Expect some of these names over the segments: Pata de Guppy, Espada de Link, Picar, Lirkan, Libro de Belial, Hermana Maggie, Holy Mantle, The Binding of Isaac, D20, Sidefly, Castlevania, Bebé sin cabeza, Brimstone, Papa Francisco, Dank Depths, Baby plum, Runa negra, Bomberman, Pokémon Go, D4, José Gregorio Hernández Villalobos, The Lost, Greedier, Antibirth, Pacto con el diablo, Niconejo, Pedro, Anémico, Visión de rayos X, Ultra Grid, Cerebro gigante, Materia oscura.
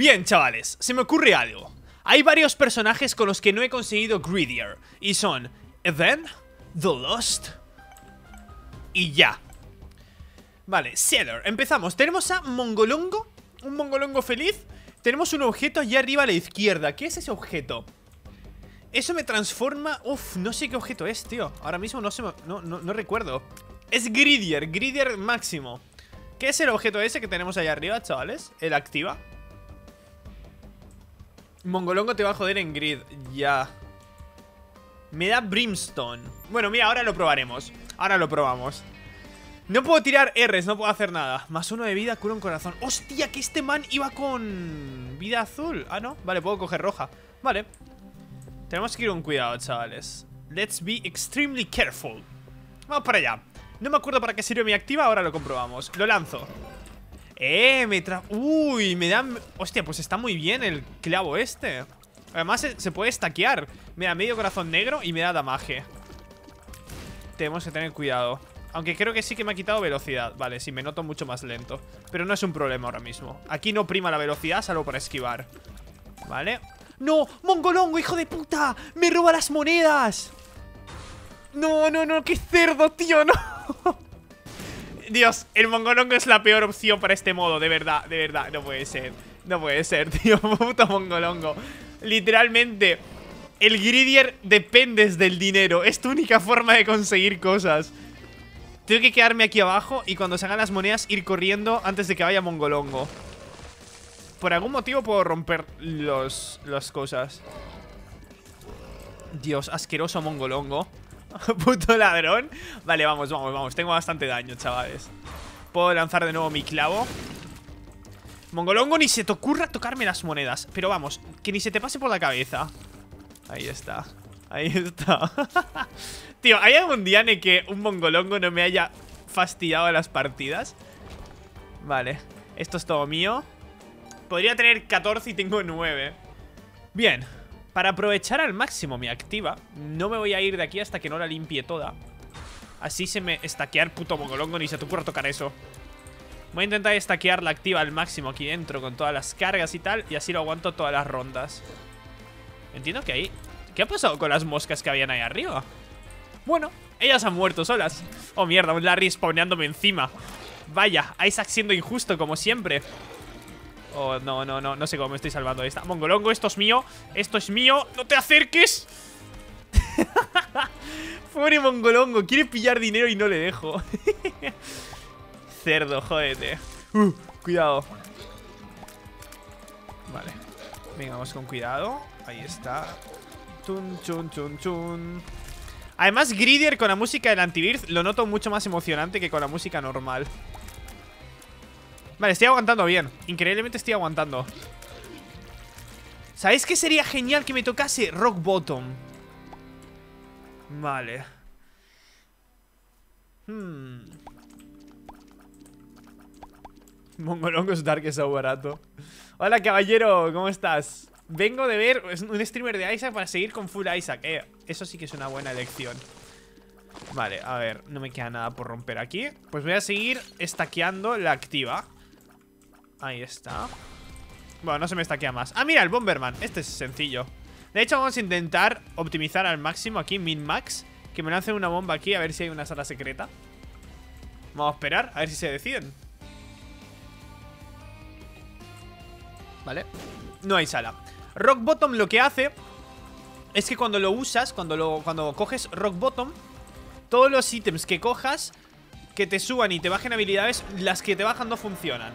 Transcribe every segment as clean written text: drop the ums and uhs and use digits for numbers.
Bien, chavales, se me ocurre algo. Hay varios personajes con los que no he conseguido Greedier, y son Eden, The Lost y ya. Vale, Seller, empezamos. Tenemos a Mongolongo, un Mongolongo feliz. Tenemos un objeto allá arriba a la izquierda. ¿Qué es ese objeto? Eso me transforma... Uf, no sé qué objeto es, tío. Ahora mismo no se me... no recuerdo. Es Greedier, Greedier máximo. ¿Qué es el objeto ese que tenemos allá arriba, chavales? El activa. Mongolongo te va a joder en grid. Ya. Me da Brimstone. Bueno, mira, ahora lo probaremos. Ahora lo probamos. No puedo tirar R's, no puedo hacer nada. +1 de vida, cura un corazón. ¡Hostia, que este man iba con vida azul! Ah, no, vale, puedo coger roja. Vale. Tenemos que ir con cuidado, chavales. Let's be extremely careful. Vamos para allá. No me acuerdo para qué sirve mi activa, ahora lo comprobamos. Lo lanzo. Me tra... Uy, me dan... Hostia, pues está muy bien el clavo este. Además se puede stackear. Me da medio corazón negro y me da damage. Tenemos que tener cuidado. Aunque creo que sí que me ha quitado velocidad. Vale, sí, me noto mucho más lento, pero no es un problema ahora mismo. Aquí no prima la velocidad, salvo para esquivar. Vale. ¡No! ¡Mongolongo, hijo de puta! ¡Me roba las monedas! ¡No, no, no! ¡Qué cerdo, tío! ¡No! Dios, el Mongolongo es la peor opción para este modo, de verdad, de verdad. No puede ser, no puede ser, tío. Puto Mongolongo. Literalmente, el Greedier dependes del dinero. Es tu única forma de conseguir cosas. Tengo que quedarme aquí abajo y cuando se hagan las monedas ir corriendo antes de que vaya Mongolongo. Por algún motivo puedo romper las cosas. Dios, asqueroso Mongolongo. Puto ladrón. Vale, vamos, vamos, vamos. Tengo bastante daño, chavales. Puedo lanzar de nuevo mi clavo. Mongolongo, ni se te ocurra tocarme las monedas. Pero vamos, que ni se te pase por la cabeza. Ahí está. Ahí está. Tío, ¿hay algún día en el que un Mongolongo no me haya fastidiado las partidas? Vale, esto es todo mío. Podría tener 14 y tengo 9. Bien. Para aprovechar al máximo mi activa, no me voy a ir de aquí hasta que no la limpie toda. Así se me estaquea el puto Mongolongo, ni se te ocurra tocar eso. Voy a intentar estaquear la activa al máximo aquí dentro con todas las cargas y tal, y así lo aguanto todas las rondas. Entiendo que ahí... ¿Qué ha pasado con las moscas que habían ahí arriba? Bueno, ellas han muerto solas. Oh mierda, un Larry spawneándome encima. Vaya, Isaac siendo injusto como siempre. Oh, no, no, no, no sé cómo me estoy salvando de esta. Mongolongo, esto es mío, esto es mío. ¡No te acerques! Pobre Mongolongo, quiere pillar dinero y no le dejo. Cerdo, jódete. Cuidado. Vale, venga, vamos con cuidado. Ahí está. Chun, chun, chun, chun. Además, Greedier con la música del Antibirth lo noto mucho más emocionante que con la música normal. Vale, estoy aguantando bien. Increíblemente estoy aguantando. ¿Sabéis qué sería genial que me tocase? Rock Bottom. Vale. Mongolongos Dark es barato. Hola, caballero. ¿Cómo estás? Vengo de ver un streamer de Isaac para seguir con Full Isaac. Eso sí que es una buena elección. Vale, a ver. No me queda nada por romper aquí. Pues voy a seguir stackeando la activa. Ahí está. Bueno, no se me estaquea más. Ah, mira, el Bomberman. Este es sencillo. De hecho, vamos a intentar optimizar al máximo aquí, min-max. Que me lancen una bomba aquí, a ver si hay una sala secreta. Vamos a esperar, a ver si se deciden. Vale. No hay sala. Rock Bottom lo que hace es que cuando lo usas, cuando coges Rock Bottom, todos los ítems que cojas, que te suban y te bajen habilidades, las que te bajan no funcionan.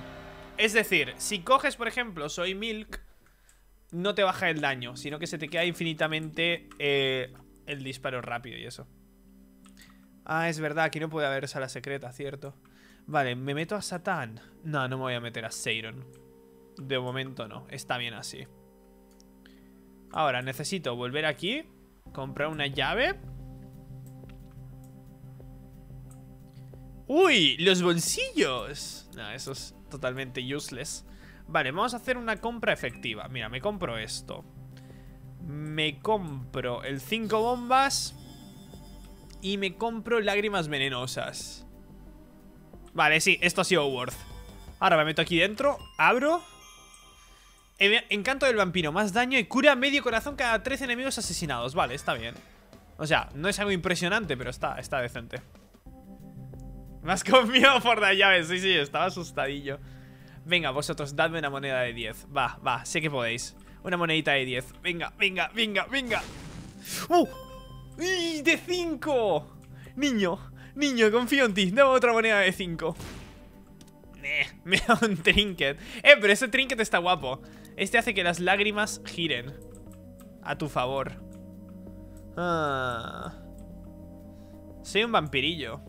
Es decir, si coges, por ejemplo, Soy Milk, no te baja el daño, sino que se te queda infinitamente el disparo rápido y eso. Ah, es verdad, aquí no puede haber sala secreta, ¿cierto? Vale, ¿me meto a Satán? No, no me voy a meter a Seiron. De momento no, está bien así. Ahora, necesito volver aquí, comprar una llave. ¡Uy! ¡Los bolsillos! No, eso es totalmente useless. Vale, vamos a hacer una compra efectiva. Mira, me compro esto. Me compro el 5 bombas. Y me compro lágrimas venenosas. Vale, sí, esto ha sido worth. Ahora me meto aquí dentro, abro. Encanto del vampiro, más daño y cura medio corazón cada 3 enemigos asesinados. Vale, está bien. O sea, no es algo impresionante, pero está decente. Me has comido por la llave. Sí, sí, estaba asustadillo. Venga, vosotros, dadme una moneda de 10. Va, va, sé que podéis. Una monedita de 10. Venga, venga, venga, venga. ¡Uh! ¡Y de 5! Niño, niño, confío en ti. Dame otra moneda de 5. Me da un trinket. Pero ese trinket está guapo. Este hace que las lágrimas giren a tu favor. Soy un vampirillo.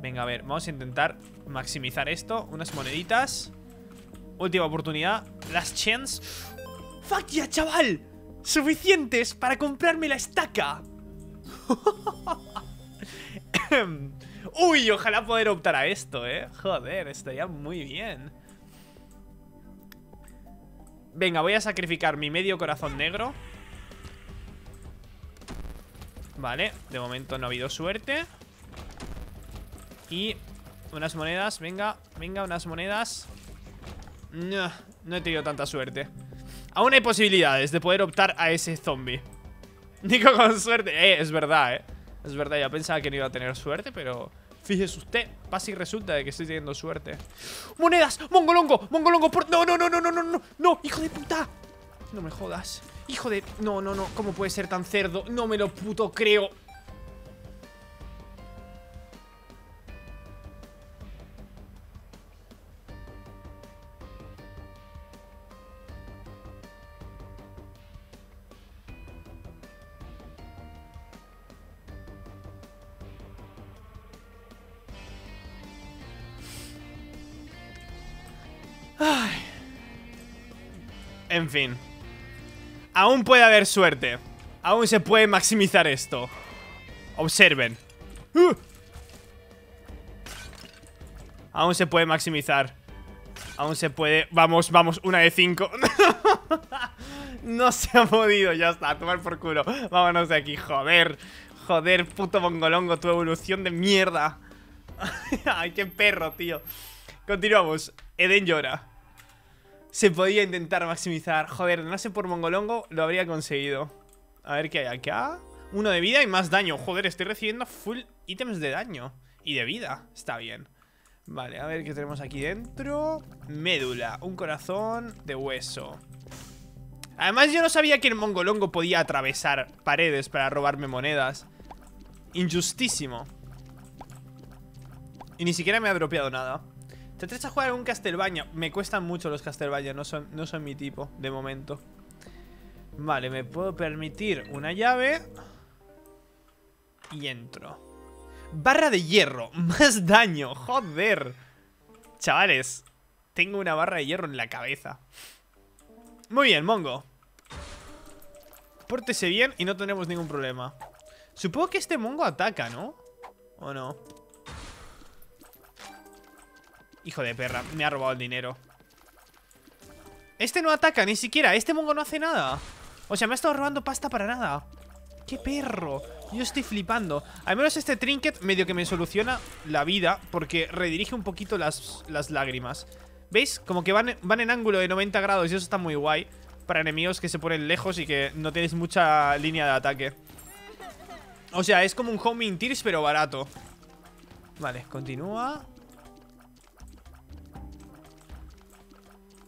Venga, a ver, vamos a intentar maximizar esto. Unas moneditas. Última oportunidad. Last chance. ¡Fuck yeah, chaval! Suficientes para comprarme la estaca. Uy, ojalá poder optar a esto, Joder, estaría muy bien. Venga, voy a sacrificar mi medio corazón negro. Vale, de momento no ha habido suerte. Y unas monedas, venga, venga, unas monedas. No, no he tenido tanta suerte. Aún hay posibilidades de poder optar a ese zombie. Nico con suerte. Es verdad, Es verdad, ya pensaba que no iba a tener suerte, pero fíjese usted, pasa y resulta de que estoy teniendo suerte. ¡Monedas! ¡Mongolongo! ¡Mongolongo! Por... ¡No, no, no, no, no, no, no! ¡No, hijo de puta! No me jodas. Hijo de... No, no, no. ¿Cómo puede ser tan cerdo? No me lo puto creo. En fin. Aún puede haber suerte. Aún se puede maximizar esto. Observen. Aún se puede maximizar. Aún se puede... Vamos, vamos, una de 5. No se ha podido, ya está, a tomar por culo. Vámonos de aquí, joder. Joder, puto mongolongo, tu evolución de mierda. Ay, qué perro, tío. Continuamos. Eden llora. Se podía intentar maximizar. Joder, no sé, por mongolongo lo habría conseguido. A ver qué hay acá. Uno de vida y más daño. Joder, estoy recibiendo full ítems de daño y de vida, está bien. Vale, a ver qué tenemos aquí dentro. Médula, un corazón de hueso. Además yo no sabía que el mongolongo podía atravesar paredes para robarme monedas. Injustísimo. Y ni siquiera me ha dropeado nada. ¿Te atreves a jugar a un Castlevania? Me cuestan mucho los Castlevania, no son mi tipo, de momento. Vale, me puedo permitir una llave. Y entro. Barra de hierro, más daño, joder. Chavales, tengo una barra de hierro en la cabeza. Muy bien, Mongo. Pórtese bien y no tenemos ningún problema. Supongo que este Mongo ataca, ¿no? ¿O no? Hijo de perra, me ha robado el dinero. Este no ataca ni siquiera. Este mongo no hace nada. O sea, me ha estado robando pasta para nada. ¡Qué perro! Yo estoy flipando. Al menos este trinket medio que me soluciona la vida, porque redirige un poquito las lágrimas. ¿Veis? Como que van en ángulo de 90 grados. Y eso está muy guay para enemigos que se ponen lejos y que no tenéis mucha línea de ataque. O sea, es como un homing tears, pero barato. Vale, continúa.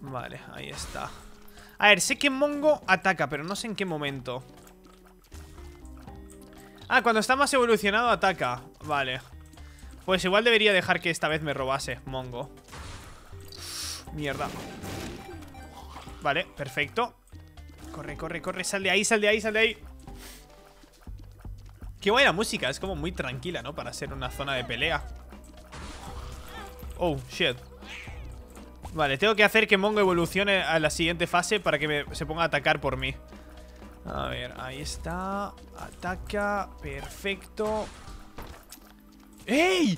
Vale, ahí está. A ver, sé que Mongo ataca, pero no sé en qué momento. Ah, cuando está más evolucionado ataca. Vale. Pues igual debería dejar que esta vez me robase Mongo. Mierda. Vale, perfecto. Corre, corre, corre, sal de ahí, sal de ahí, sal de ahí. Qué buena música, es como muy tranquila, ¿no? Para ser una zona de pelea. Oh, shit. Vale, tengo que hacer que Mongo evolucione a la siguiente fase para que se ponga a atacar por mí. A ver, ahí está. Ataca, perfecto. ¡Ey!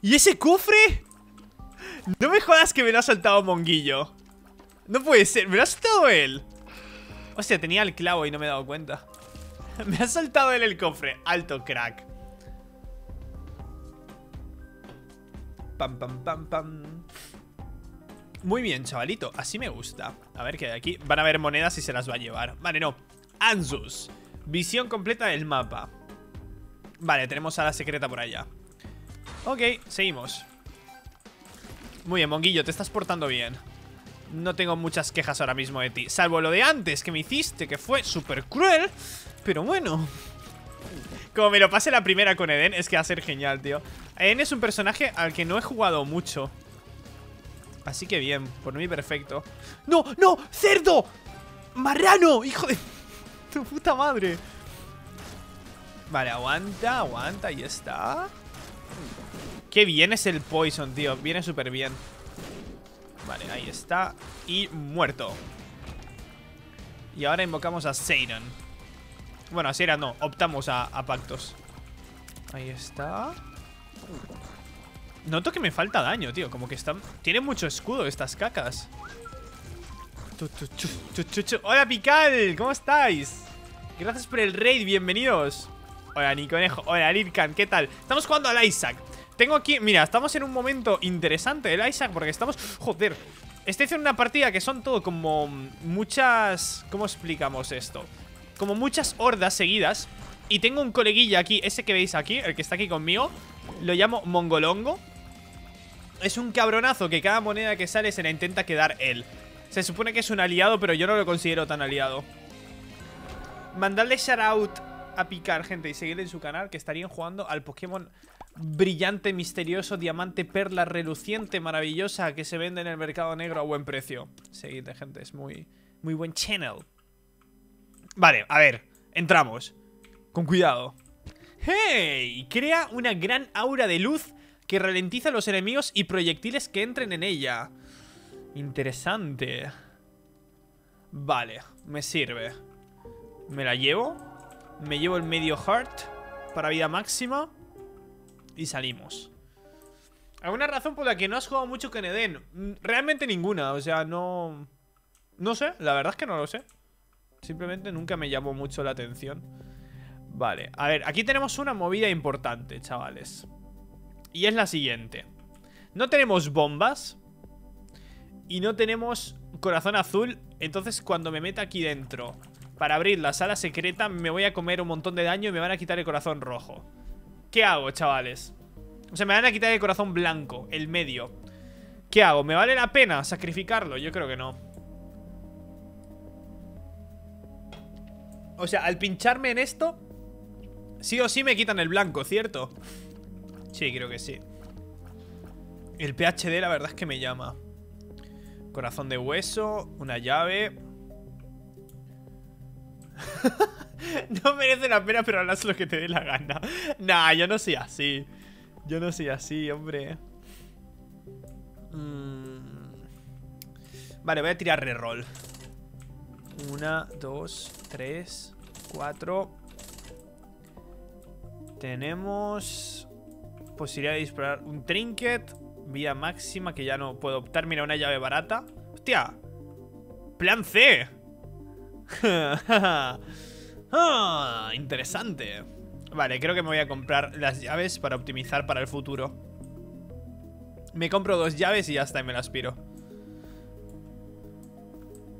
¿Y ese cofre? No me jodas que me lo ha saltado Monguillo. No puede ser, me lo ha saltado él. Hostia, tenía el clavo y no me he dado cuenta. Me ha saltado él el cofre. Alto crack. Pam, pam, pam, pam. Muy bien, chavalito, así me gusta. A ver, que de aquí van a haber monedas y se las va a llevar. Vale, no, Anzus. Visión completa del mapa. Vale, tenemos a la secreta por allá. Ok, seguimos. Muy bien, Monguillo, te estás portando bien. No tengo muchas quejas ahora mismo de ti, salvo lo de antes que me hiciste, que fue súper cruel. Pero bueno, como me lo pasé la primera con Eden, es que va a ser genial, tío. Eden es un personaje al que no he jugado mucho, así que bien, por mí perfecto. ¡No, no! ¡Cerdo! ¡Marrano! ¡Hijo de tu puta madre! Vale, aguanta, aguanta, ahí está. Qué bien es el poison, tío, viene súper bien. Vale, ahí está. Y muerto. Y ahora invocamos a Seiran. Bueno, a Seiran no, optamos a pactos. Ahí está. Noto que me falta daño, tío. Como que están... Tienen mucho escudo estas cacas. Hola, Pical, ¿cómo estáis? Gracias por el raid, bienvenidos. Hola, Niconejo, hola, Lirkan, ¿qué tal? Estamos jugando al Isaac. Tengo aquí, mira, estamos en un momento interesante del Isaac porque estamos, joder, estoy haciendo una partida que son todo como muchas, ¿cómo explicamos esto? Como muchas hordas seguidas. Y tengo un coleguilla aquí, ese que veis aquí, el que está aquí conmigo, lo llamo Mongolongo. Es un cabronazo que cada moneda que sale se la intenta quedar él. Se supone que es un aliado, pero yo no lo considero tan aliado. Mandadle shoutout a Picar, gente, y seguirle en su canal, que estarían jugando al Pokémon brillante, misterioso, diamante, perla, reluciente, maravillosa, que se vende en el mercado negro a buen precio. Seguidle, gente, es muy buen channel. Vale, a ver, entramos. Con cuidado. ¡Hey! Crea una gran aura de luz que ralentiza a los enemigos y proyectiles que entren en ella. Interesante. Vale, me sirve. Me la llevo. Me llevo el medio heart para vida máxima. Y salimos. ¿Alguna razón por la que no has jugado mucho con Eden? Realmente ninguna, o sea, no... No sé, la verdad es que no lo sé. Simplemente nunca me llamó mucho la atención. Vale, a ver, aquí tenemos una movida importante, chavales. Y es la siguiente. No tenemos bombas. Y no tenemos corazón azul. Entonces cuando me meta aquí dentro para abrir la sala secreta, me voy a comer un montón de daño y me van a quitar el corazón rojo. ¿Qué hago, chavales? O sea, me van a quitar el corazón blanco, el medio. ¿Qué hago? ¿Me vale la pena sacrificarlo? Yo creo que no. O sea, al pincharme en esto, sí o sí me quitan el blanco, ¿cierto? Sí, creo que sí. El PhD la verdad es que me llama. Corazón de hueso, una llave. No merece la pena, pero haz lo que te dé la gana. Nah, yo no soy así. Yo no soy así, hombre. Vale, voy a tirar reroll. 1, 2, 3, 4. Tenemos posibilidad de disparar un trinket. Vida máxima que ya no puedo optar. Mira, una llave barata. ¡Hostia! ¡Plan C! Ah, interesante. Vale, creo que me voy a comprar las llaves para optimizar para el futuro. Me compro 2 llaves y ya está, y me las piro.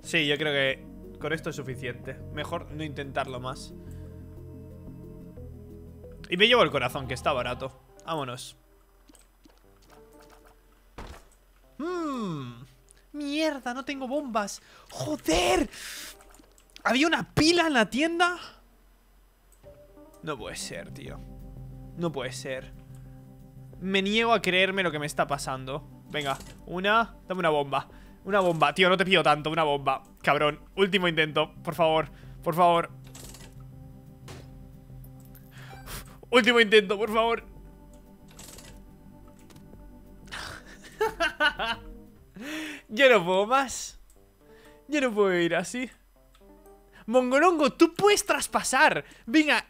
Sí, yo creo que con esto es suficiente. Mejor no intentarlo más. Y me llevo el corazón, que está barato. Vámonos. Mierda, no tengo bombas. ¡Joder! ¿Había una pila en la tienda? No puede ser, tío. No puede ser. Me niego a creerme lo que me está pasando. Venga, una... Dame una bomba. Una bomba. Tío, no te pido tanto. Una bomba. Cabrón. Último intento. Por favor. Por favor. Último intento, por favor. Yo no puedo más. Yo no puedo ir así. Mongolongo, tú puedes traspasar. Venga,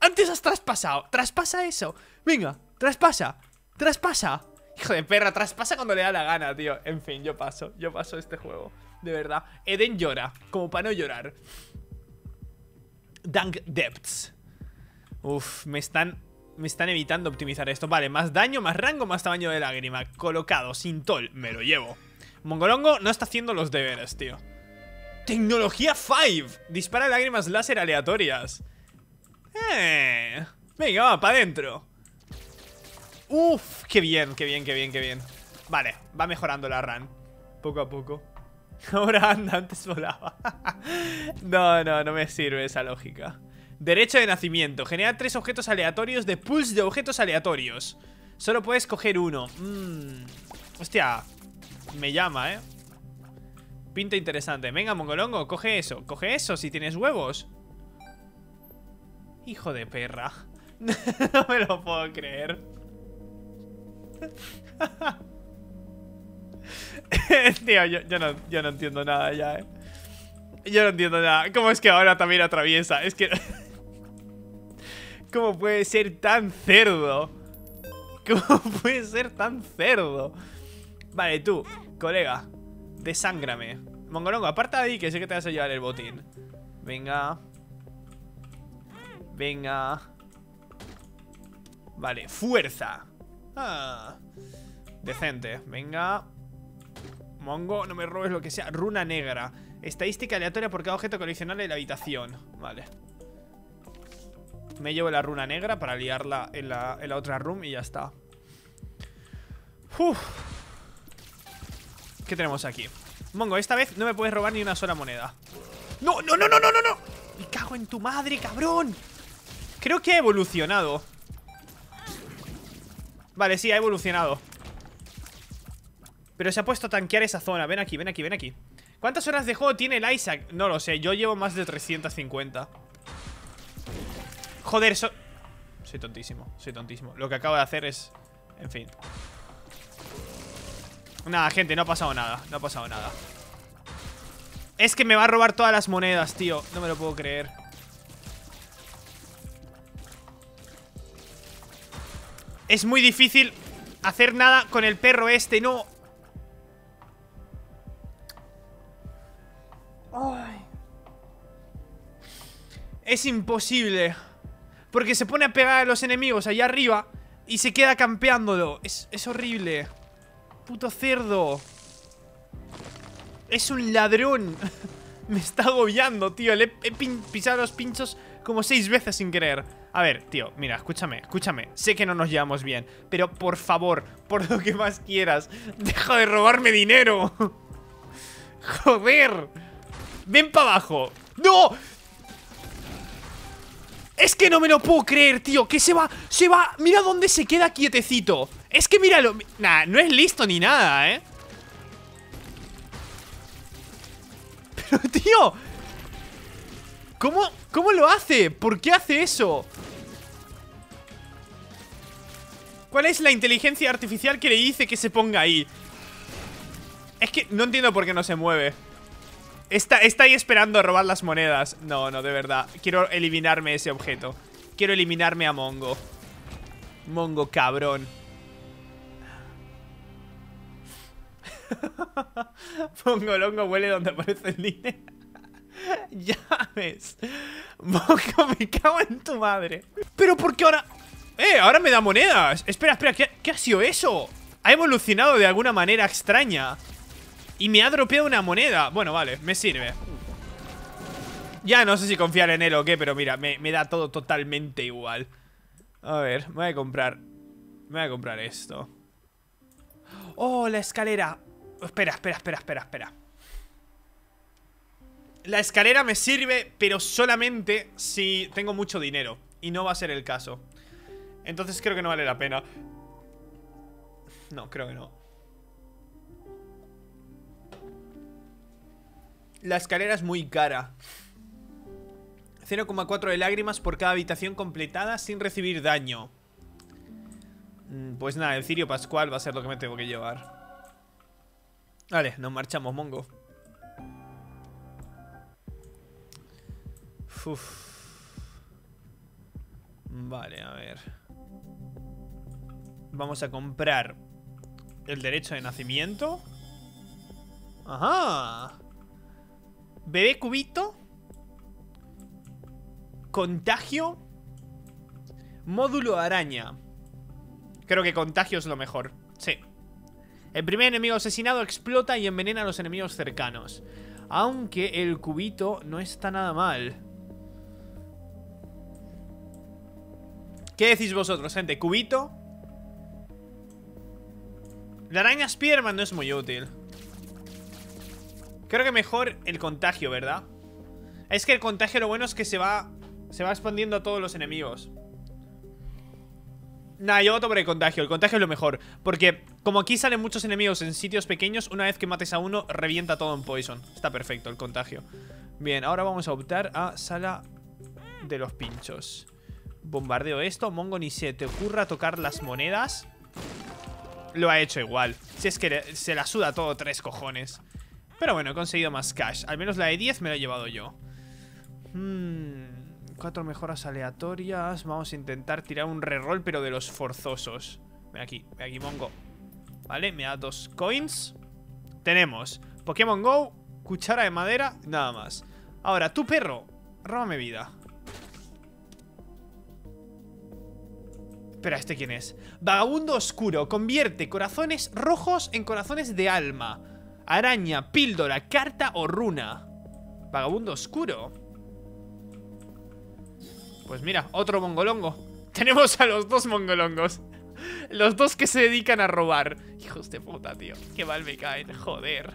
antes has traspasado. Traspasa eso, venga. Traspasa, traspasa. Hijo de perra, traspasa cuando le da la gana, tío. En fin, yo paso este juego. De verdad, Eden llora, como para no llorar. Dank Depths. Uf, me están evitando optimizar esto. Vale, más daño, más rango, más tamaño de lágrima. Colocado, sin tol, me lo llevo. Mongolongo no está haciendo los deberes, tío. Tecnología 5. Dispara lágrimas láser aleatorias. Venga, va, para adentro. Uf, qué bien, qué bien, qué bien, qué bien. Vale, va mejorando la run. Poco a poco. Ahora anda, antes volaba. No, no, no me sirve esa lógica. Derecho de nacimiento. Genera 3 objetos aleatorios de pools de objetos aleatorios. Solo puedes coger uno. Hostia. Me llama, eh. Pinta interesante. Venga, Mongolongo, coge eso. Coge eso si tienes huevos. Hijo de perra. No me lo puedo creer. Tío, yo no entiendo nada ya, eh. Yo no entiendo nada. ¿Cómo es que ahora también atraviesa? Es que... ¿Cómo puede ser tan cerdo? ¿Cómo puede ser tan cerdo? Vale, tú, colega, desángrame. Mongolongo, aparta ahí que sé que te vas a llevar el botín. Venga. Venga. Vale, fuerza. Decente, venga. Mongo, no me robes lo que sea. Runa negra. Estadística aleatoria por cada objeto coleccionable de la habitación. Vale. Me llevo la runa negra para liarla en la otra room y ya está. Uf. ¿Qué tenemos aquí? Mongo, esta vez no me puedes robar ni una sola moneda. ¡No, no, no, no, no, no, no! ¡Me cago en tu madre, cabrón! Creo que ha evolucionado. Vale, sí, ha evolucionado. Pero se ha puesto a tanquear esa zona. Ven aquí, ven aquí, ven aquí. ¿Cuántas horas de juego tiene el Isaac? No lo sé, yo llevo más de 350. Joder, soy tontísimo, soy tontísimo. Lo que acabo de hacer es... En fin. Nada, gente, no ha pasado nada. No ha pasado nada. Es que me va a robar todas las monedas, tío. No me lo puedo creer. Es muy difícil hacer nada con el perro este, no... Ay. Es imposible. Porque se pone a pegar a los enemigos allá arriba y se queda campeándolo. Es horrible. Puto cerdo. Es un ladrón. Me está agobiando, tío. Le he pisado los pinchos como 6 veces sin querer. A ver, tío, mira, escúchame, escúchame. Sé que no nos llevamos bien, pero por favor, por lo que más quieras, deja de robarme dinero. Joder. Ven para abajo. ¡No! Es que no me lo puedo creer, tío. Que se va, se va. Mira dónde se queda quietecito. Es que míralo. Nah, no es listo ni nada, ¿eh? Pero, tío, ¿Cómo lo hace? ¿Por qué hace eso? ¿Cuál es la inteligencia artificial que le dice que se ponga ahí? Es que no entiendo por qué no se mueve. Está ahí esperando a robar las monedas. No, no, de verdad. Quiero eliminarme ese objeto. Quiero eliminarme a Mongo. Mongo, cabrón. Mongolongo huele donde aparece el dinero. Ya ves. Mongo, me cago en tu madre. Pero ¿por qué ahora? Ahora me da monedas. Espera, espera, ¿qué ha sido eso? Ha evolucionado de alguna manera extraña. Y me ha dropeado una moneda. Bueno, vale, me sirve. Ya no sé si confiar en él o qué, pero mira, me da todo totalmente igual. A ver, me voy a comprar esto. Oh, la escalera. Espera, espera, espera, espera, espera. La escalera me sirve, pero solamente si tengo mucho dinero. Y no va a ser el caso. Entonces creo que no vale la pena. No, creo que no. La escalera es muy cara. 0,4 de lágrimas por cada habitación completada sin recibir daño. Pues nada, el cirio pascual va a ser lo que me tengo que llevar. Vale, nos marchamos, Mongo. Uf. Vale, a ver. Vamos a comprar el derecho de nacimiento. Ajá. Bebé cubito. Contagio. Módulo araña. Creo que contagio es lo mejor. Sí. El primer enemigo asesinado explota y envenena a los enemigos cercanos. Aunque el cubito no está nada mal. ¿Qué decís vosotros, gente? ¿Cubito? La araña Spiderman no es muy útil. Creo que mejor el contagio, ¿verdad? Es que el contagio lo bueno es que se va expandiendo a todos los enemigos. Nah, yo voto por el contagio. El contagio es lo mejor. Porque como aquí salen muchos enemigos en sitios pequeños, una vez que mates a uno, revienta todo en poison. Está perfecto el contagio. Bien, ahora vamos a optar a sala de los pinchos. Bombardeo esto. Mongo, ni se te ocurra tocar las monedas. Lo ha hecho igual. Si es que se la suda todo tres cojones. Pero bueno, he conseguido más cash. Al menos la de 10 me la he llevado yo. 4 mejoras aleatorias. Vamos a intentar tirar un reroll, pero de los forzosos. Ven aquí, Mongo. Vale, me da 2 coins. Tenemos Pokémon Go, cuchara de madera, nada más. Ahora, tu perro, róbame vida. Espera, ¿este quién es? Vagabundo oscuro, convierte corazones rojos en corazones de alma. Araña, píldora, carta o runa. Vagabundo oscuro. Pues mira, otro mongolongo. Tenemos a los dos mongolongos. Los dos que se dedican a robar. Hijos de puta, tío. Qué mal me caen, joder.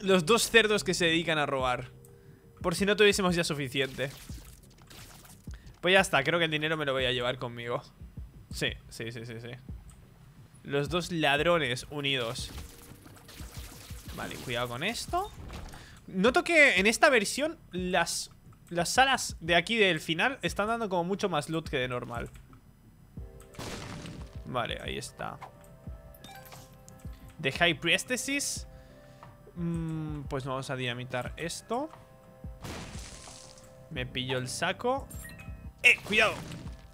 Los dos cerdos que se dedican a robar. Por si no tuviésemos ya suficiente. Pues ya está, creo que el dinero me lo voy a llevar conmigo. Sí. Los dos ladrones unidos. Vale, cuidado con esto. Noto que en esta versión las salas de aquí del final están dando como mucho más loot que de normal. Vale, ahí está. The High Priestess. Pues vamos a dinamitar esto. Me pillo el saco. Cuidado.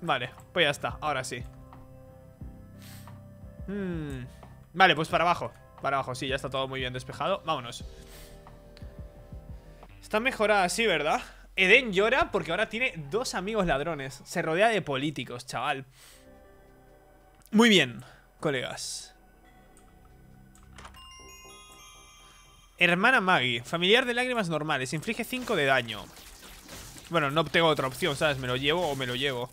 Vale, pues ya está, ahora sí. Vale, pues para abajo. Para abajo, sí, ya está todo muy bien despejado. Vámonos. Está mejorada, sí, ¿verdad? Eden llora porque ahora tiene 2 amigos ladrones. Se rodea de políticos, chaval. Muy bien, colegas. Hermana Maggie, familiar de lágrimas normales. Inflige 5 de daño. Bueno, no tengo otra opción, ¿sabes? Me lo llevo o me lo llevo.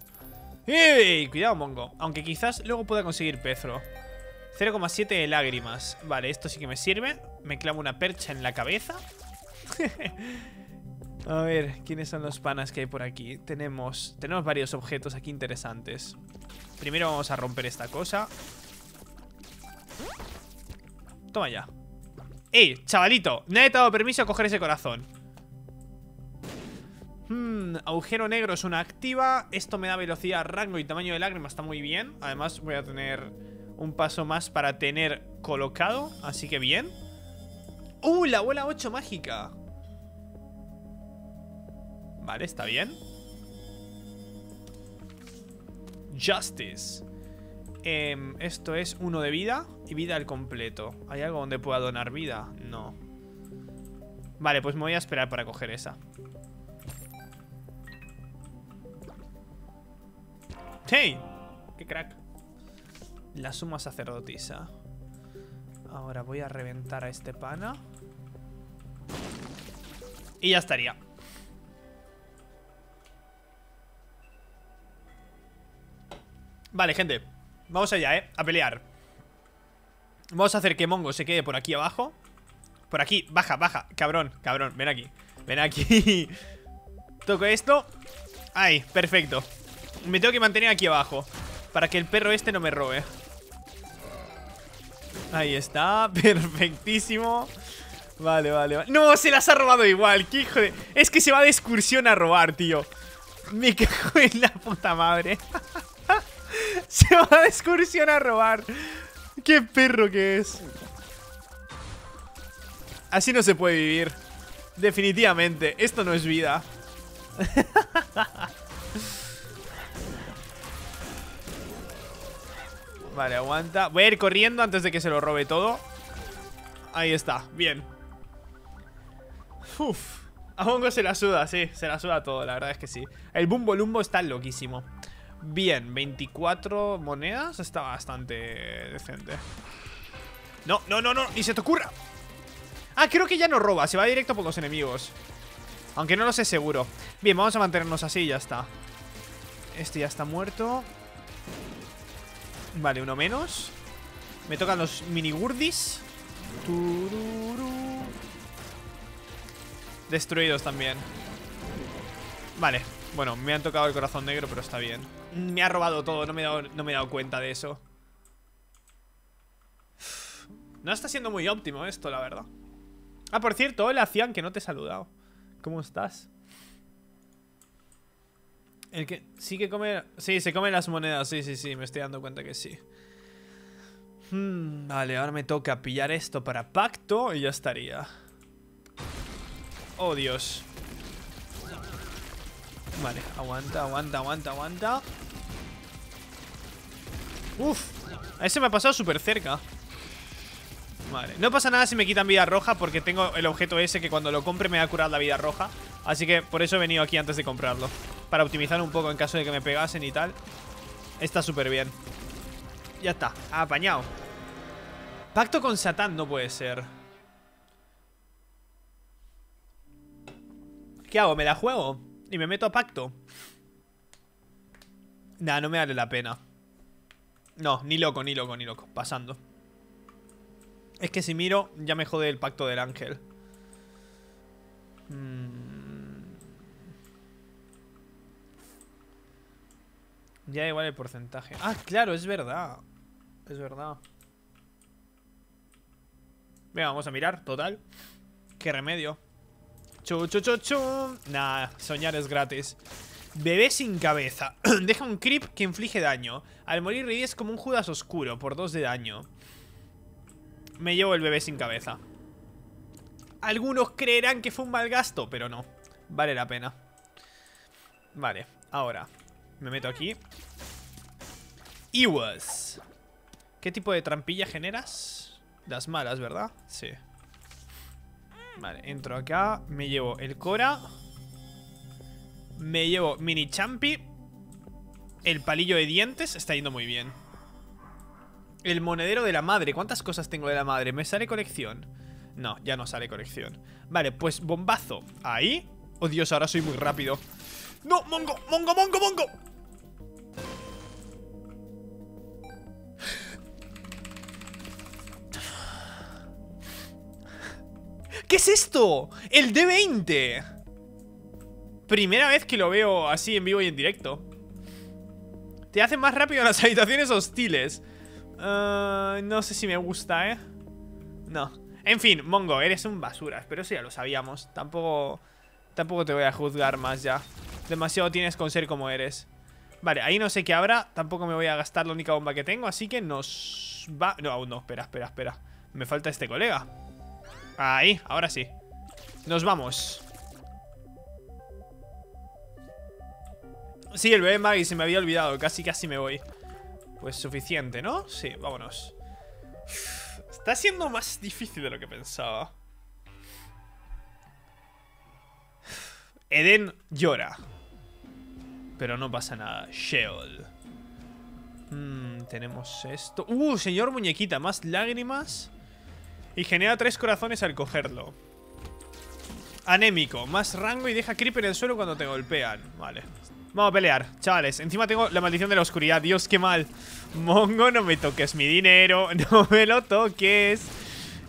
¡Ey! Cuidado, Mongo. Aunque quizás luego pueda conseguir Pedro. 0,7 de lágrimas. Vale, esto sí que me sirve. Me clavo una percha en la cabeza. A ver, ¿quiénes son los panas que hay por aquí? Tenemos varios objetos aquí interesantes. Primero vamos a romper esta cosa. Toma ya. ¡Ey, chavalito! Nadie te ha dado permiso a coger ese corazón. Agujero negro es una activa. Esto me da velocidad, rango y tamaño de lágrima. Está muy bien, además voy a tener un paso más para tener colocado, así que bien. La bola 8 mágica. Vale, está bien. Justice. Esto es 1 de vida y vida al completo. ¿Hay algo donde pueda donar vida? No. Vale, pues me voy a esperar para coger esa. ¡Hey! ¡Qué crack! La suma sacerdotisa. Ahora voy a reventar a este pana. Y ya estaría. Vale, gente. Vamos allá, a pelear. Vamos a hacer que Mongo se quede por aquí abajo. Por aquí, baja, baja. Cabrón, cabrón, ven aquí. Ven aquí. Toco esto. Ahí, perfecto. Me tengo que mantener aquí abajo para que el perro este no me robe. Ahí está, perfectísimo. Vale, vale, vale. No, se las ha robado igual, qué hijo de... Es que se va de excursión a robar, tío. Me cago en la puta madre. Se va de excursión a robar. Qué perro que es. Así no se puede vivir. Definitivamente, esto no es vida. Vale, aguanta. Voy a ir corriendo antes de que se lo robe todo. Ahí está, bien. Uf. A Mongo se la suda, sí, se la suda todo, la verdad es que sí. El Bumbo Lumbo está loquísimo. Bien, 24 monedas. Está bastante decente. No, no, no, no, ni se te ocurra. Ah, creo que ya no roba, se va directo por los enemigos. Aunque no lo sé seguro. Bien, vamos a mantenernos así y ya está. Este ya está muerto. Vale, uno menos. Me tocan los minigurdis. Destruidos también. Vale, bueno, me han tocado el corazón negro, pero está bien. Me ha robado todo, no me he dado cuenta de eso. No está siendo muy óptimo esto, la verdad. Ah, por cierto, hola Cian, que no te he saludado. ¿Cómo estás? El que... Sí que come... Sí, se come las monedas, sí, sí, sí, me estoy dando cuenta que sí. Vale, ahora me toca pillar esto para pacto y ya estaría. Oh, Dios. Vale, aguanta, aguanta, aguanta, aguanta. Uf, a ese me ha pasado súper cerca. Vale, no pasa nada si me quitan vida roja, porque tengo el objeto ese que cuando lo compre me va a curar la vida roja. Así que por eso he venido aquí antes de comprarlo, para optimizar un poco en caso de que me pegasen y tal. Está súper bien. Ya está, apañado. Pacto con Satán no puede ser. ¿Qué hago? ¿Me la juego? ¿Y me meto a pacto? Nah, no me vale la pena. No, ni loco, ni loco, ni loco. Pasando. Es que si miro, ya me jode el pacto del ángel. Ya igual el porcentaje. Ah, claro, es verdad. Es verdad. Venga, vamos a mirar, total. Qué remedio. Chu, chu, chu, chu. Nah, soñar es gratis. Bebé sin cabeza. Deja un creep que inflige daño. Al morir es como un Judas oscuro por 2 de daño. Me llevo el bebé sin cabeza. Algunos creerán que fue un mal gasto, pero no. Vale la pena. Vale, ahora me meto aquí. Iwas. ¿Qué tipo de trampilla generas? Las malas, ¿verdad? Sí. Vale, entro acá. Me llevo el Cora. Me llevo mini champi. El palillo de dientes. Está yendo muy bien. El monedero de la madre. ¿Cuántas cosas tengo de la madre? ¿Me sale colección? No, ya no sale colección. Vale, pues bombazo. Ahí. Oh, Dios, ahora soy muy rápido. ¡No! ¡Mongo! ¡Mongo! ¡Mongo! ¡Mongo! ¿Qué es esto? ¡El D20! Primera vez que lo veo así en vivo y en directo. Te hace más rápido en las habitaciones hostiles. No sé si me gusta, ¿eh? No. En fin, Mongo, eres un basura. Pero eso ya lo sabíamos. Tampoco te voy a juzgar más ya. Demasiado tienes con ser como eres. Vale, ahí no sé qué habrá. Tampoco me voy a gastar la única bomba que tengo. Así que nos va... No, aún no, espera, espera, espera. Me falta este colega. Ahí, ahora sí. Nos vamos. Sí, el bebé Maggie, se me había olvidado. Casi, casi me voy. Pues suficiente, ¿no? Sí, vámonos. Está siendo más difícil de lo que pensaba. Eden llora. Pero no pasa nada. Sheol. Tenemos esto. Señor muñequita. Más lágrimas. Y genera 3 corazones al cogerlo. Anémico. Más rango y deja creep en el suelo cuando te golpean. Vale. Vamos a pelear, chavales. Encima tengo la maldición de la oscuridad. Dios, qué mal. Mongo, no me toques mi dinero. No me lo toques.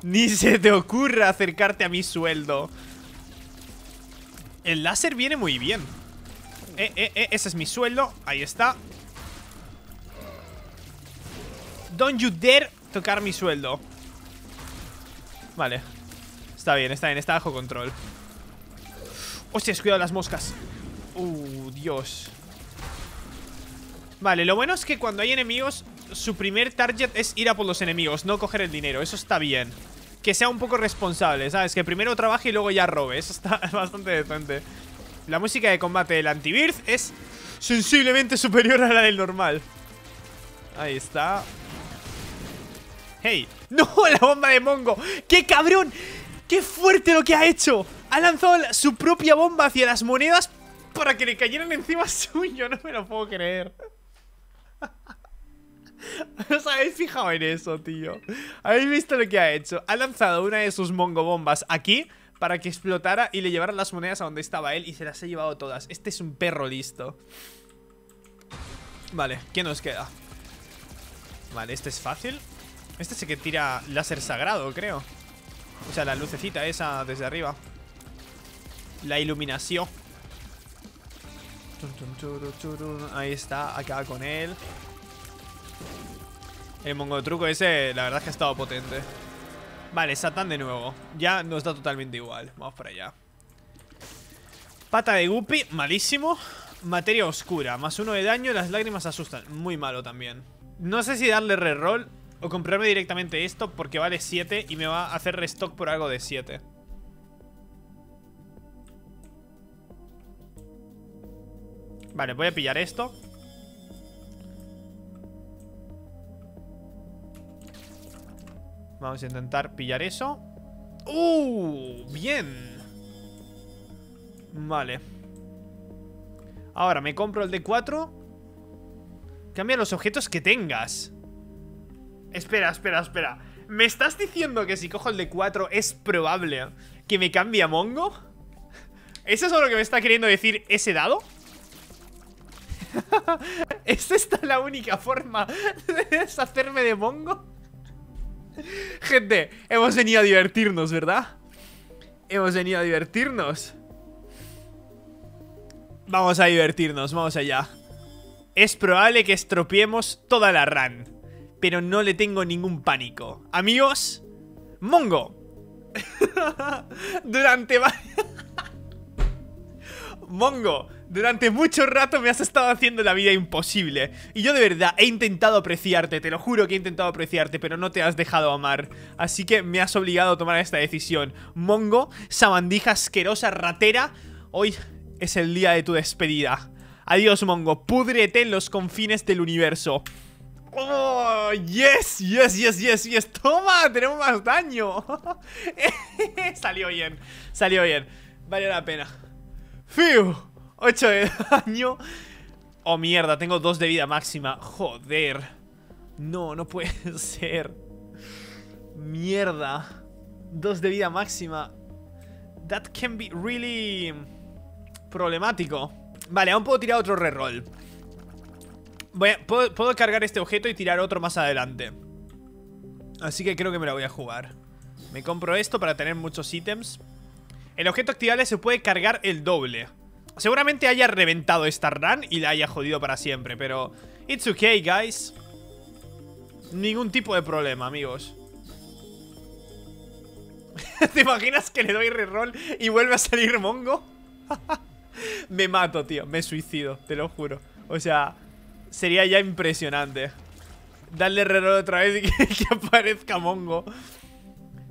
Ni se te ocurra acercarte a mi sueldo. El láser viene muy bien. Ese es mi sueldo. Ahí está. Don't you dare tocar mi sueldo. Vale. Está bien, está bien. Está bajo control. Hostias, cuidado las moscas. Dios. Vale, lo bueno es que cuando hay enemigos, su primer target es ir a por los enemigos, no coger el dinero. Eso está bien. Que sea un poco responsable, ¿sabes? Que primero trabaje y luego ya robe. Eso está bastante decente. La música de combate del Antibirth es sensiblemente superior a la del normal. Ahí está. ¡Hey! ¡No! ¡La bomba de Mongo! ¡Qué cabrón! ¡Qué fuerte lo que ha hecho! Ha lanzado su propia bomba hacia las monedas para que le cayeran encima suyo. No me lo puedo creer. ¿Os habéis fijado en eso, tío? ¿Habéis visto lo que ha hecho? Ha lanzado una de sus mongobombas aquí para que explotara y le llevara las monedas a donde estaba él, y se las he llevado todas. Este es un perro listo. Vale, ¿qué nos queda? Vale, este es fácil. Este sí que tira láser sagrado, creo. O sea, la lucecita esa desde arriba. La iluminación. Ahí está, acaba con él. El mongo truco ese, la verdad es que ha estado potente. Vale, Satán de nuevo. Ya nos da totalmente igual. Vamos para allá. Pata de guppy, malísimo. Materia oscura, +1 de daño. Las lágrimas asustan, muy malo también. No sé si darle reroll o comprarme directamente esto, porque vale 7 y me va a hacer restock por algo de 7. Vale, voy a pillar esto. Vamos a intentar pillar eso. ¡Uh! ¡Bien! Vale. Ahora me compro el D4. Cambia los objetos que tengas. Espera, espera, espera. ¿Me estás diciendo que si cojo el D4 es probable que me cambie a Mongo? ¿Eso es lo que me está queriendo decir ese dado? ¿Es esta la única forma de deshacerme de Mongo? Gente, hemos venido a divertirnos, ¿verdad? Hemos venido a divertirnos. Vamos a divertirnos, vamos allá. Es probable que estropeemos toda la run, pero no le tengo ningún pánico. Amigos, Mongo. Mongo, durante mucho rato me has estado haciendo la vida imposible. Y yo de verdad he intentado apreciarte, te lo juro que he intentado apreciarte, pero no te has dejado amar. Así que me has obligado a tomar esta decisión. Mongo, sabandija asquerosa, ratera, hoy es el día de tu despedida. Adiós, Mongo, púdrete en los confines del universo. ¡Oh! ¡Yes! ¡Yes! ¡Yes! ¡Yes! ¡Yes! ¡Toma! ¡Tenemos más daño! Salió bien, salió bien. Valió la pena. ¡Fiu! 8 de daño. Oh, mierda, tengo 2 de vida máxima. Joder. No, no puede ser. Mierda. 2 de vida máxima. That can be really problemático. Vale, aún puedo tirar otro reroll. Puedo cargar este objeto y tirar otro más adelante. Así que creo que me la voy a jugar. Me compro esto para tener muchos ítems. El objeto activable se puede cargar el doble. Seguramente haya reventado esta run y la haya jodido para siempre, pero it's okay, guys. Ningún tipo de problema, amigos. ¿Te imaginas que le doy reroll y vuelve a salir Mongo? Me mato, tío. Me suicido, te lo juro. O sea, sería ya impresionante. Darle reroll otra vez y que aparezca Mongo.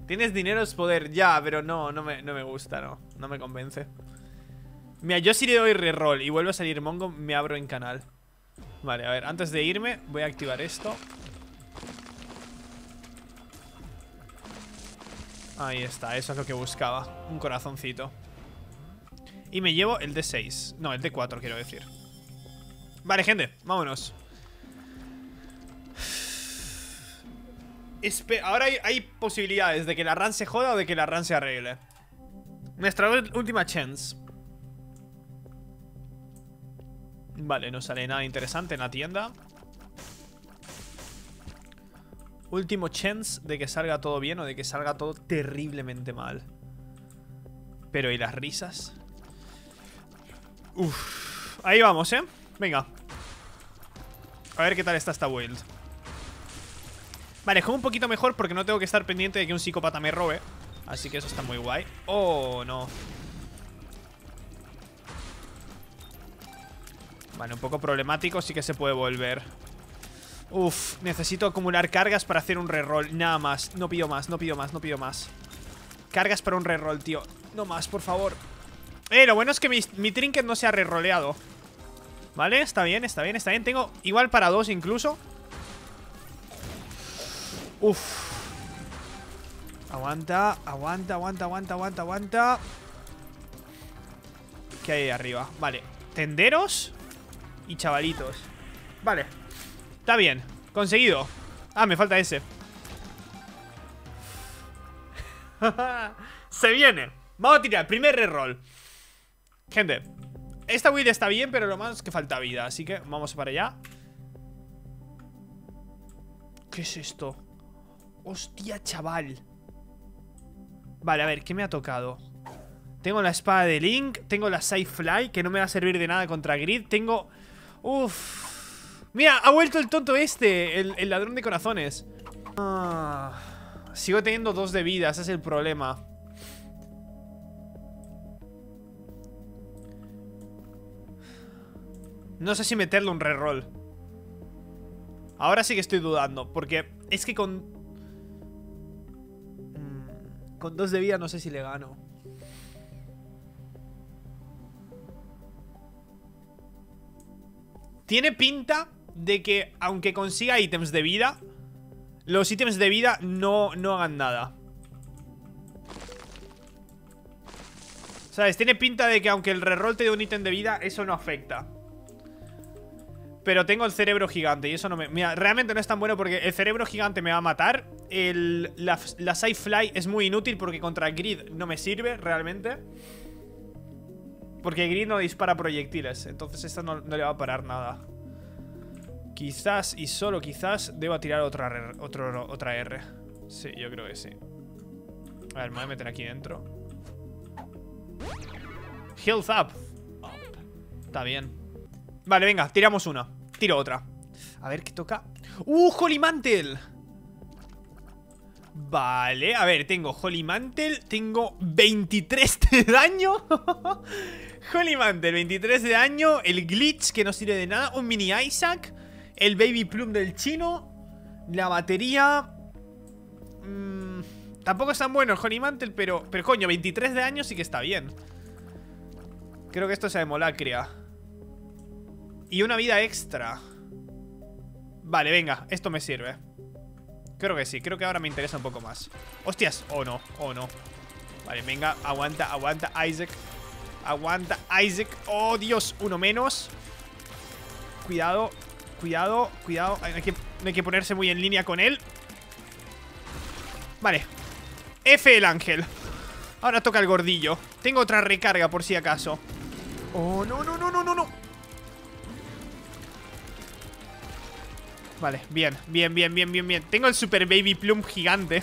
Tienes dinero es poder, ya, pero no me gusta, no me convence. Mira, yo si le doy reroll y vuelvo a salir Mongo, me abro en canal. Vale, a ver, antes de irme voy a activar esto. Ahí está, eso es lo que buscaba. Un corazoncito. Y me llevo el D6. No, el D4 quiero decir. Vale, gente, vámonos. Ahora hay posibilidades de que la run se joda o de que la run se arregle. Nuestra última chance. Vale, no sale nada interesante en la tienda. Último chance de que salga todo bien o de que salga todo terriblemente mal. Pero ¿y las risas? Uff. Ahí vamos, ¿eh? Venga. A ver qué tal está esta build. Vale, juego un poquito mejor porque no tengo que estar pendiente de que un psicópata me robe. Así que eso está muy guay. Oh, no. Vale, un poco problemático, sí que se puede volver. Uf, necesito acumular cargas para hacer un reroll, nada más. No pido más, no pido más, no pido más. Cargas para un reroll, tío. No más, por favor. Lo bueno es que mi trinket no se ha reroleado. Vale, está bien, está bien, está bien. Tengo igual para dos incluso. Uf. Aguanta, aguanta, aguanta, aguanta, aguanta, aguanta. ¿Qué hay ahí arriba? Vale, tenderos y chavalitos. Vale, está bien. Conseguido. Ah, me falta ese. Se viene. Vamos a tirar, primer reroll. Gente, esta build está bien, pero lo más es que falta vida. Así que vamos para allá. ¿Qué es esto? Hostia, chaval. Vale, a ver, ¿qué me ha tocado? Tengo la espada de Link. Tengo la Sidefly, que no me va a servir de nada contra Grid. Tengo... Uff. Mira, ha vuelto el tonto este, el ladrón de corazones. Ah, sigo teniendo 2 de vida, ese es el problema. No sé si meterle un reroll. Ahora sí que estoy dudando, porque es que con 2 de vida no sé si le gano. Tiene pinta de que, aunque consiga ítems de vida, los ítems de vida no hagan nada. ¿Sabes? Tiene pinta de que, aunque el reroll te dé un ítem de vida, eso no afecta. Pero tengo el cerebro gigante y eso no me... Mira, realmente no es tan bueno porque el cerebro gigante me va a matar. La Sidefly es muy inútil porque contra Grid no me sirve realmente. Porque Grid no dispara proyectiles. Entonces esta no le va a parar nada. Quizás, y solo quizás, deba tirar otra R. Sí, yo creo que sí. A ver, me voy a meter aquí dentro. Health up. Está bien. Vale, venga, tiramos una. Tiro otra. A ver qué toca. ¡Uh, Holy Mantle! Vale, a ver, tengo Holy Mantle. Tengo 23 de daño. Holy Mantle, 23 de daño. El glitch que no sirve de nada. Un mini Isaac. El baby plum del chino. La batería. Tampoco es tan bueno el Holy Mantle, pero coño, 23 de daño sí que está bien. Creo que esto sea de Molacria. Y una vida extra. Vale, venga, esto me sirve. Creo que sí, creo que ahora me interesa un poco más. ¡Hostias! ¡Oh, no! ¡Oh, no! Vale, venga, aguanta, aguanta, Isaac. Aguanta, Isaac. ¡Oh, Dios! Uno menos. Cuidado, cuidado, cuidado. No hay que ponerse muy en línea con él. Vale. F el ángel. Ahora toca el gordillo. Tengo otra recarga por si acaso. ¡Oh, no, no, no, no, no, no! Vale, bien, bien, bien, bien, bien, bien. Tengo el super baby plum gigante.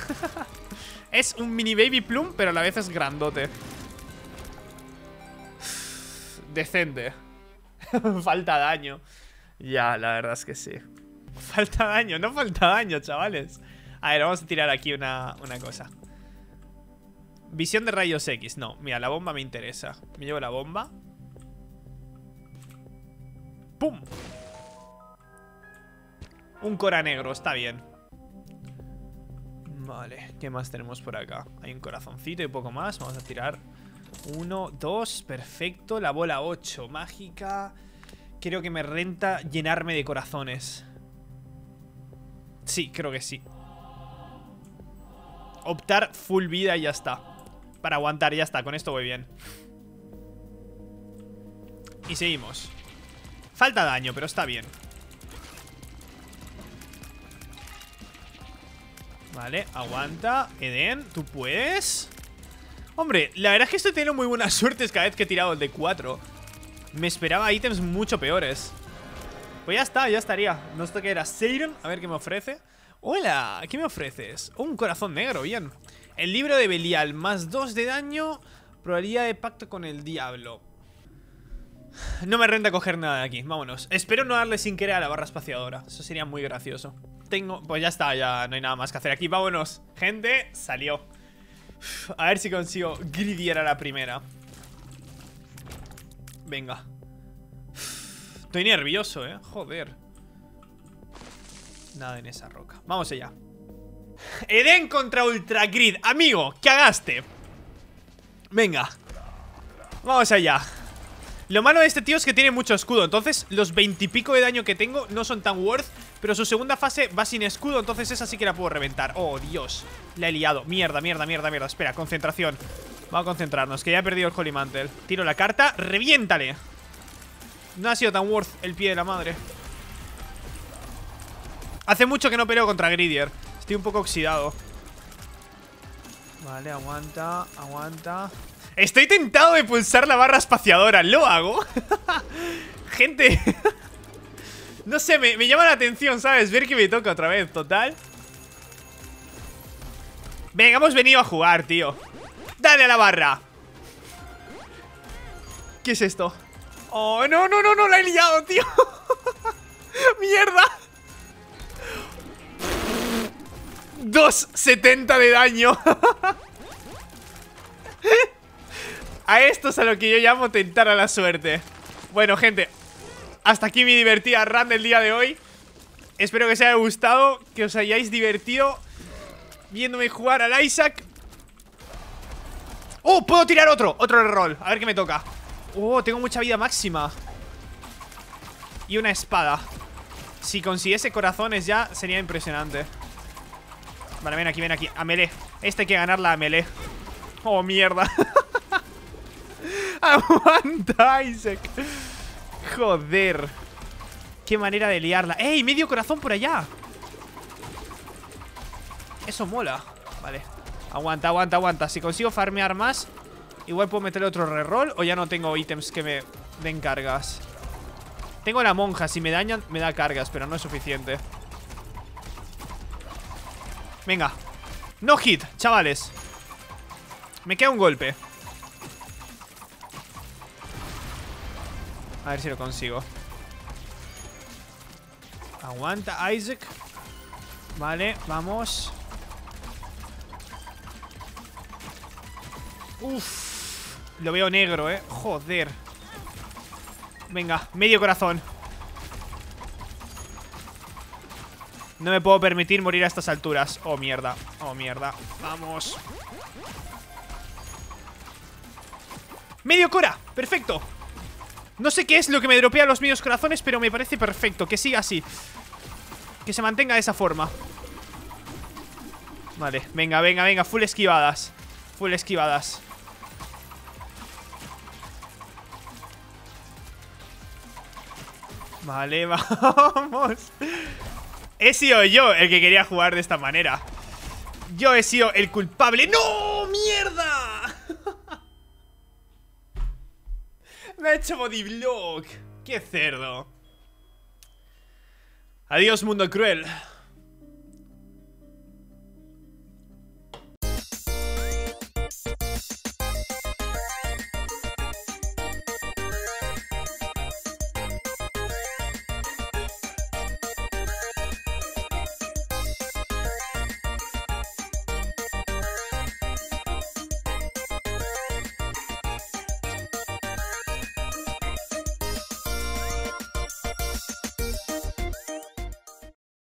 Es un mini baby plum, pero a la vez es grandote. Decente. Falta daño. Ya, la verdad es que sí. Falta daño, no falta daño, chavales. A ver, vamos a tirar aquí una cosa. Visión de rayos X, no, mira, la bomba me interesa. Me llevo la bomba. ¡Pum! Un cora negro, está bien. Vale, ¿qué más tenemos por acá? Hay un corazoncito y poco más. Vamos a tirar 1, 2, perfecto. La bola 8 mágica. Creo que me renta llenarme de corazones. Sí, creo que sí. Optar full vida y ya está. Para aguantar, ya está, con esto voy bien. Y seguimos. Falta daño, pero está bien. Vale, aguanta, Eden, ¿tú puedes? Hombre, la verdad es que estoy teniendo muy buenas suertes cada vez que he tirado el D4. Me esperaba ítems mucho peores. Pues ya está, ya estaría. No sé qué era, Seiron, a ver qué me ofrece. Hola, ¿qué me ofreces? Un corazón negro, bien. El libro de Belial, más 2 de daño. Probabilidad de pacto con el diablo. No me renta coger nada de aquí, vámonos. Espero no darle sin querer a la barra espaciadora. Eso sería muy gracioso. Tengo... Pues ya está, ya no hay nada más que hacer aquí. Vámonos, gente, salió. Uf, a ver si consigo Greedier a la primera. Venga. Uf, estoy nervioso, joder. Nada en esa roca, vamos allá. Eden contra Ultra Grid. Amigo, ¿qué hagaste? Venga, vamos allá. Lo malo de este tío es que tiene mucho escudo. Entonces los 20 y pico de daño que tengo no son tan worth. Pero su segunda fase va sin escudo. Entonces esa sí que la puedo reventar. Oh, Dios. La he liado. Mierda, mierda, mierda, mierda. Espera, concentración. Vamos a concentrarnos, que ya he perdido el Holy Mantle. Tiro la carta. ¡Reviéntale! No ha sido tan worth el pie de la madre. Hace mucho que no peleo contra Greedier. Estoy un poco oxidado. Vale, aguanta, aguanta. Estoy tentado de pulsar la barra espaciadora. ¿Lo hago? Gente. No sé, me llama la atención, ¿sabes? Ver que me toca otra vez, total. Venga, hemos venido a jugar, tío. ¡Dale a la barra! ¿Qué es esto? ¡Oh, no, no, no, no! ¡La he liado, tío! ¡Mierda! 270 de daño. A esto es a lo que yo llamo tentar a la suerte. Bueno, gente, hasta aquí mi divertida run del día de hoy. Espero que os haya gustado, que os hayáis divertido viéndome jugar al Isaac. ¡Oh! Puedo tirar otro reroll. A ver qué me toca. ¡Oh! Tengo mucha vida máxima y una espada. Si consiguiese corazones ya sería impresionante. Vale, ven aquí, ven aquí. A melee. Este hay que ganarla a melee. ¡Oh, mierda! ¡Aguanta, Isaac! Joder. Qué manera de liarla. ¡Ey! Medio corazón por allá. Eso mola. Vale. Aguanta, aguanta, aguanta. Si consigo farmear más, igual puedo meterle otro reroll. O ya no tengo ítems que me den cargas. Tengo la monja. Si me dañan, me da cargas, pero no es suficiente. Venga. No hit, chavales. Me queda un golpe. A ver si lo consigo. Aguanta, Isaac. Vale, vamos. Uff. Lo veo negro, joder. Venga, medio corazón. No me puedo permitir morir a estas alturas. Oh, mierda, oh, mierda. Vamos. Medio cora, perfecto. No sé qué es lo que me dropea los medios corazones, pero me parece perfecto, que siga así. Que se mantenga de esa forma. Vale, venga, venga, venga. Full esquivadas. Full esquivadas. Vale, vamos. He sido yo el que quería jugar de esta manera. Yo he sido el culpable. ¡No! ¡Mierda! Me ha hecho bodyblock. ¡Qué cerdo! Adiós, mundo cruel.